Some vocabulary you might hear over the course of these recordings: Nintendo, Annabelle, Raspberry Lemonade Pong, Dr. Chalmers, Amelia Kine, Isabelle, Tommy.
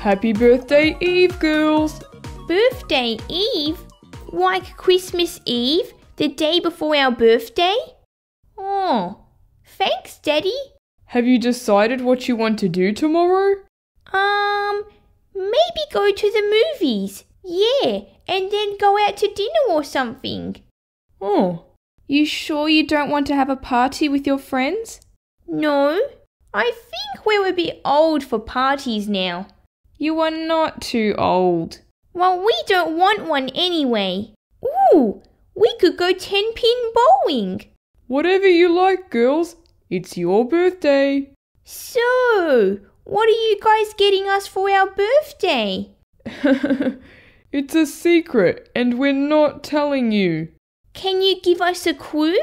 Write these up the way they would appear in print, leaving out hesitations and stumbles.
Happy birthday Eve, girls! Birthday Eve? Like Christmas Eve, the day before our birthday? Oh, thanks, Daddy. Have you decided what you want to do tomorrow? Maybe go to the movies. Yeah, and then go out to dinner or something. Oh, you sure you don't want to have a party with your friends? No, I think we're a bit old for parties now. You are not too old. Well, we don't want one anyway. Ooh, we could go 10-pin bowling. Whatever you like, girls. It's your birthday. So, what are you guys getting us for our birthday? It's a secret and we're not telling you. Can you give us a clue?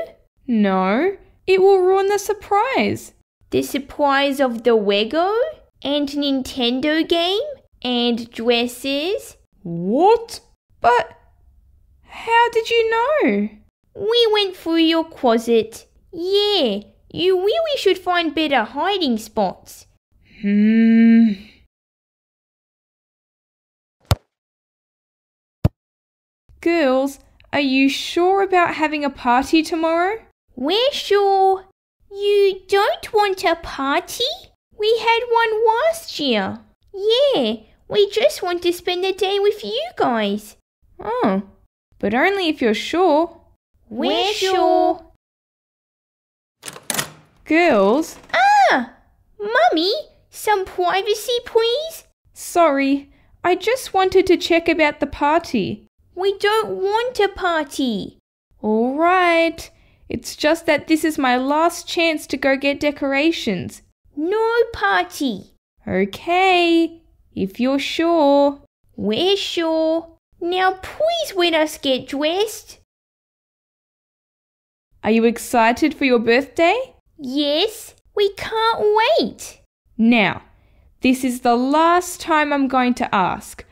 No, it will ruin the surprise. The surprise of the Wego and Nintendo game and dresses. What? But how did you know? We went through your closet. Yeah, you really should find better hiding spots. Girls, are you sure about having a party tomorrow? We're sure. You don't want a party? We had one last year. Yeah, we just want to spend the day with you guys. Oh, but only if you're sure. We're sure. Girls? Ah! Mummy, some privacy, please? Sorry, I just wanted to check about the party. We don't want a party. All right. It's just that this is my last chance to go get decorations. No party. Okay, if you're sure. We're sure. Now please let us get dressed. Are you excited for your birthday? Yes, we can't wait. Now, this is the last time I'm going to ask.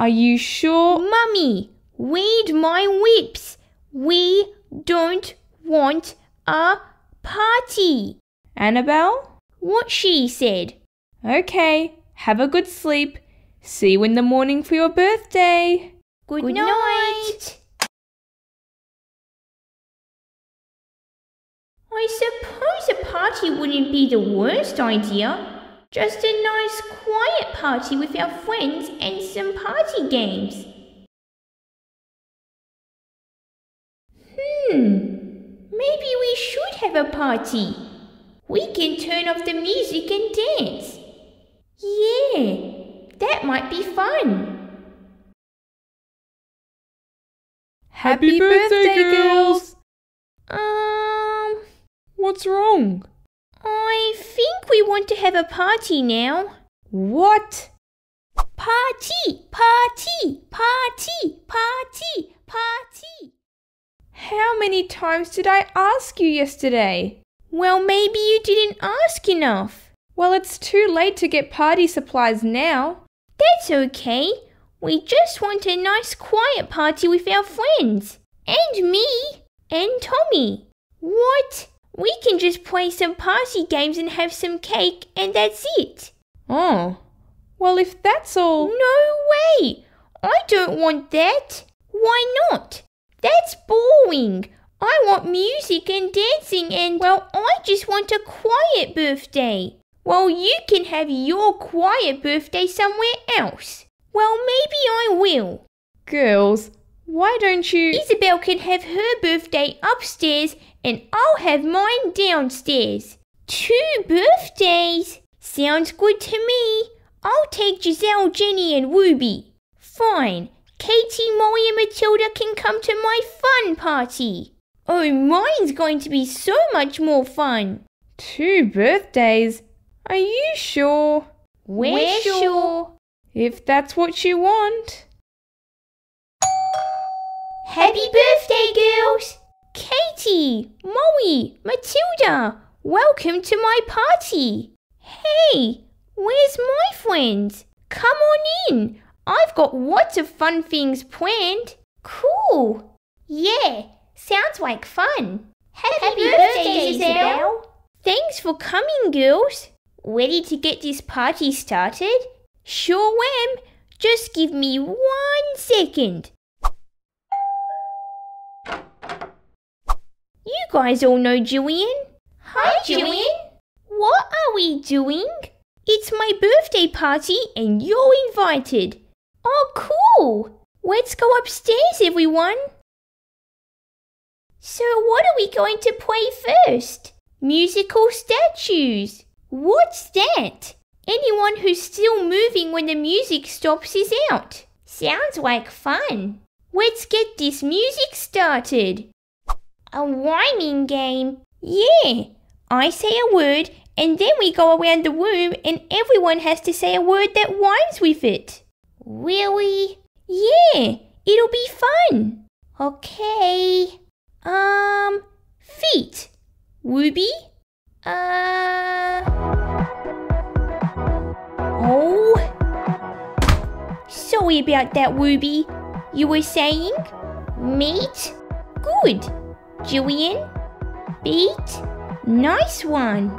Are you sure? Mummy, read my lips. We don't want a party. Annabelle? What she said. Okay, have a good sleep. See you in the morning for your birthday. Good night. I suppose a party wouldn't be the worst idea. Just a nice quiet party with our friends and some party games. Maybe we should have a party. We can turn off the music and dance. Yeah, that might be fun. Happy birthday, girls! What's wrong? I think we want to have a party now. What? Party! Party! Party! Party! Party! How many times did I ask you yesterday? Well, maybe you didn't ask enough. Well, it's too late to get party supplies now. That's okay. We just want a nice quiet party with our friends. And me. And Tommy. What? We can just play some party games and have some cake and that's it. Oh, well if that's all... No way! I don't want that. Why not? That's boring. I want music and dancing and... Well, I just want a quiet birthday. Well, you can have your quiet birthday somewhere else. Well, maybe I will. Girls, why don't you... Isabelle can have her birthday upstairs and I'll have mine downstairs. 2 birthdays? Sounds good to me. I'll take Giselle, Jenny and Ruby. Fine. Katie, Molly and Matilda can come to my fun party. Oh, mine's going to be so much more fun. 2 birthdays? Are you sure? We're sure. If that's what you want. Happy birthday, girls! Katie, Molly, Matilda, welcome to my party. Hey, where's my friends? Come on in. I've got lots of fun things planned. Cool. Yeah, sounds like fun. Happy birthday, Isabelle. Thanks for coming, girls. Ready to get this party started? Sure am. Just give me 1 second. You guys all know Julian. Hi, Julian. What are we doing? It's my birthday party and you're invited. Oh, cool. Let's go upstairs, everyone. So what are we going to play first? Musical statues. What's that? Anyone who's still moving when the music stops is out. Sounds like fun. Let's get this music started. A rhyming game. Yeah, I say a word and then we go around the room and everyone has to say a word that rhymes with it. Really? Yeah, it'll be fun. Okay. Feet. Ruby? Oh. Sorry about that, Ruby. You were saying? Meat? Good. Julian? Beat? Nice one.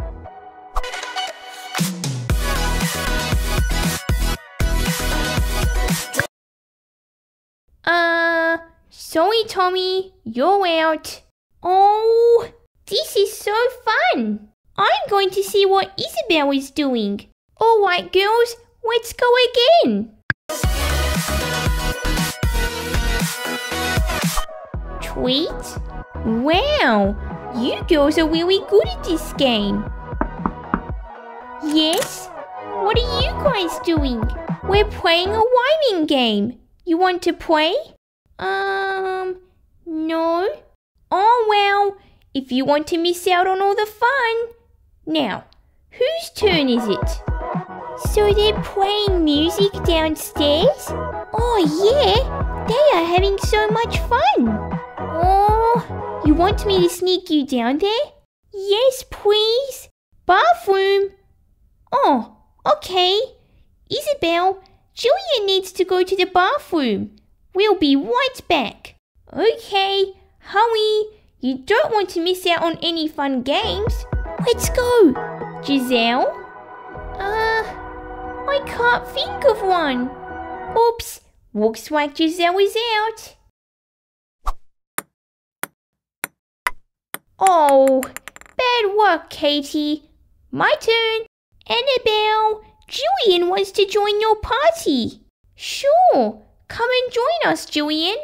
Sorry, Tommy. You're out. Oh, this is so fun. I'm going to see what Isabelle is doing. All right, girls, let's go again. Tweet. Wow, you girls are really good at this game. Yes? What are you guys doing? We're playing a rhyming game. You want to play? No. Oh, well, if you want to miss out on all the fun. Now, whose turn is it? So they're playing music downstairs? Oh, yeah, they are having so much fun. Oh, you want me to sneak you down there? Yes, please. Bathroom. Oh, okay. Isabelle, Julia needs to go to the bathroom. We'll be right back. Okay, hurry. You don't want to miss out on any fun games. Let's go. Giselle? I can't think of one. Oops, looks like Giselle is out. Oh, bad work, Katie. My turn. Annabelle, Julian wants to join your party. Sure. Come and join us, Julian.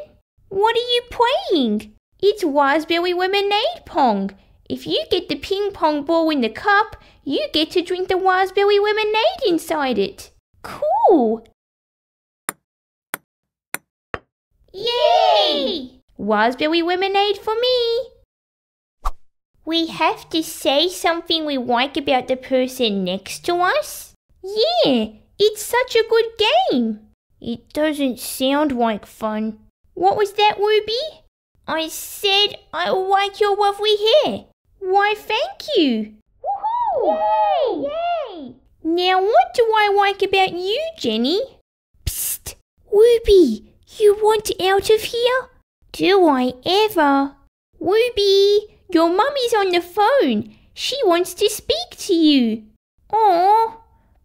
What are you playing? It's Raspberry Lemonade Pong. If you get the ping pong ball in the cup, you get to drink the raspberry lemonade inside it. Cool! Yay! Raspberry lemonade for me. We have to say something we like about the person next to us. Yeah, it's such a good game. It doesn't sound like fun. What was that, Ruby? I said I like your lovely hair. Why, thank you. Woohoo! Yay! Yay! Now what do I like about you, Jenny? Psst! Ruby, you want out of here? Do I ever? Ruby, your mummy's on the phone. She wants to speak to you. Aw,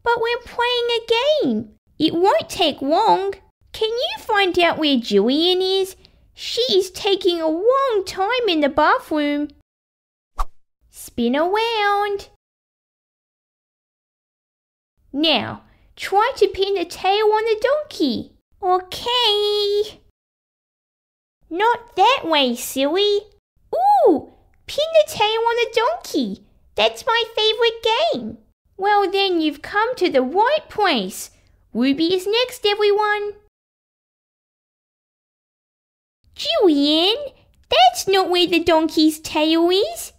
but we're playing a game. It won't take long. Can you find out where Julian is? She is taking a long time in the bathroom. Spin around. Now, try to pin the tail on the donkey. Okay. Not that way, silly. Ooh, pin the tail on the donkey. That's my favorite game. Well then, you've come to the right place. Ruby is next, everyone. Julian, that's not where the donkey's tail is.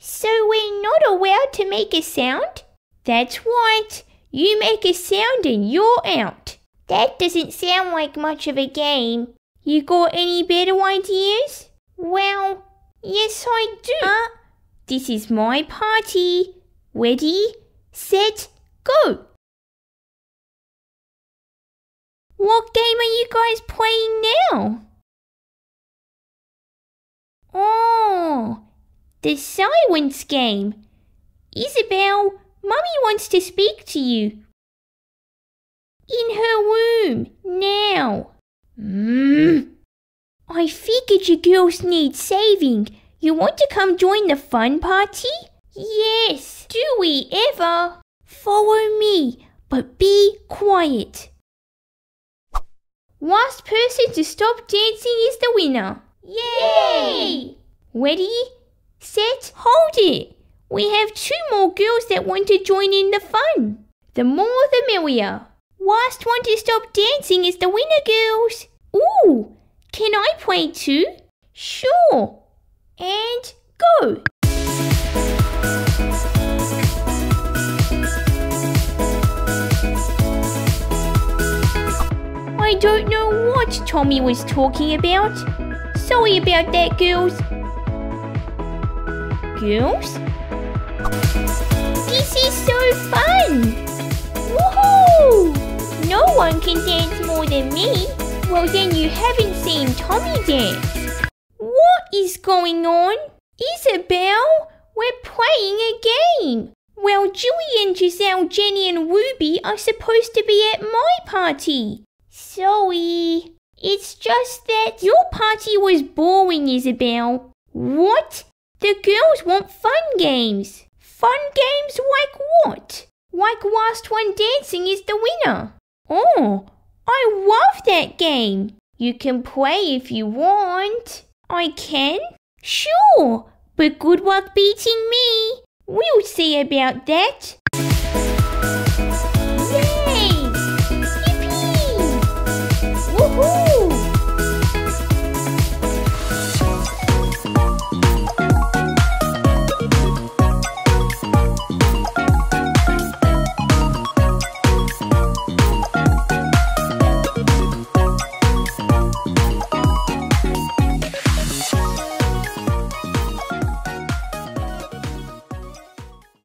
So we're not allowed to make a sound? That's right. You make a sound and you're out. That doesn't sound like much of a game. You got any better ideas? Well, yes I do. This is my party. Ready, set, go! What game are you guys playing now? Oh, the silence game. Isabelle, Mummy wants to speak to you. In her room, now. Mmm. I figured you girls need saving. You want to come join the fun party? Yes, do we ever? Follow me, but be quiet. Last person to stop dancing is the winner. Yay! Ready, set, hold it. We have two more girls that want to join in the fun. The more the merrier. Last one to stop dancing is the winner, girls. Ooh, can I play too? Sure. And go. I don't know what Tommy was talking about. Sorry about that, girls. Girls? This is so fun! Woohoo! No one can dance more than me. Well, then you haven't seen Tommy dance. What is going on? Isabelle, we're playing a game. Well, Julian, Giselle, Jenny and Ruby are supposed to be at my party. Sorry, it's just that your party was boring, Isabelle. What? The girls want fun games. Fun games like what? Like last one dancing is the winner. Oh, I love that game. You can play if you want. I can? Sure, but good luck beating me. We'll see about that.